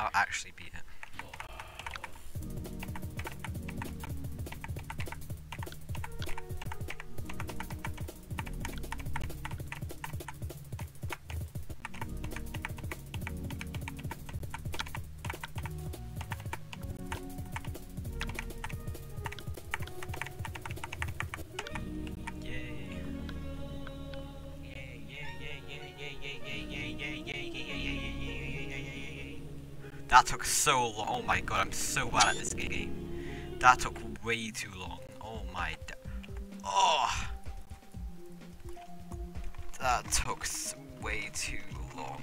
now actually beat it. That took so long. Oh my god, I'm so bad at this game. That took way too long. Oh my. Oh! That took way too long.